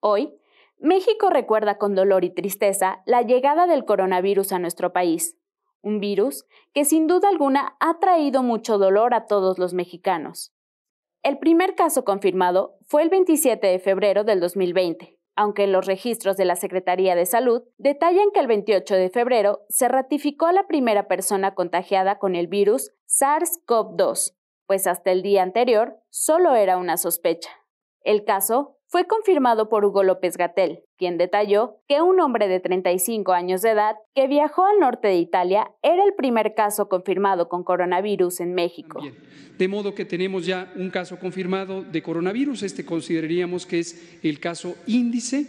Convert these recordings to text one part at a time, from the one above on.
Hoy, México recuerda con dolor y tristeza la llegada del coronavirus a nuestro país, un virus que sin duda alguna ha traído mucho dolor a todos los mexicanos. El primer caso confirmado fue el 27 de febrero del 2020, aunque los registros de la Secretaría de Salud detallan que el 28 de febrero se ratificó a la primera persona contagiada con el virus SARS-CoV-2, pues hasta el día anterior solo era una sospecha. El caso fue confirmado por Hugo López-Gatell, quien detalló que un hombre de 35 años de edad que viajó al norte de Italia era el primer caso confirmado con coronavirus en México. De modo que tenemos ya un caso confirmado de coronavirus, este consideraríamos que es el caso índice.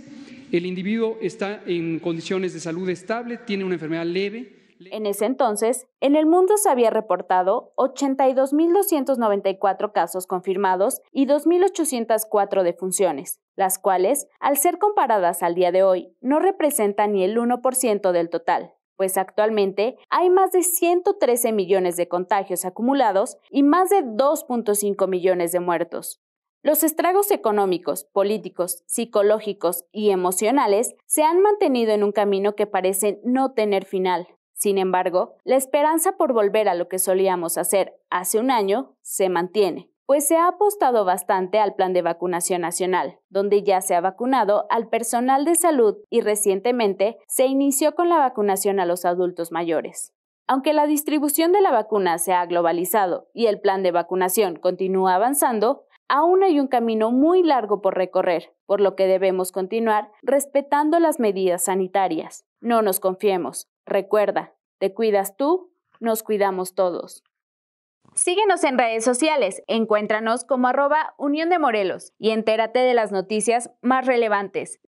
El individuo está en condiciones de salud estable, tiene una enfermedad leve. En ese entonces, en el mundo se había reportado 82.294 casos confirmados y 2.804 defunciones, las cuales, al ser comparadas al día de hoy, no representan ni el 1% del total, pues actualmente hay más de 113 millones de contagios acumulados y más de 2.5 millones de muertos. Los estragos económicos, políticos, psicológicos y emocionales se han mantenido en un camino que parece no tener final. Sin embargo, la esperanza por volver a lo que solíamos hacer hace un año se mantiene, pues se ha apostado bastante al plan de vacunación nacional, donde ya se ha vacunado al personal de salud y recientemente se inició con la vacunación a los adultos mayores. Aunque la distribución de la vacuna se ha globalizado y el plan de vacunación continúa avanzando, aún hay un camino muy largo por recorrer, por lo que debemos continuar respetando las medidas sanitarias. No nos confiemos. Recuerda, te cuidas tú, nos cuidamos todos. Síguenos en redes sociales, encuéntranos como @UniónDeMorelos y entérate de las noticias más relevantes.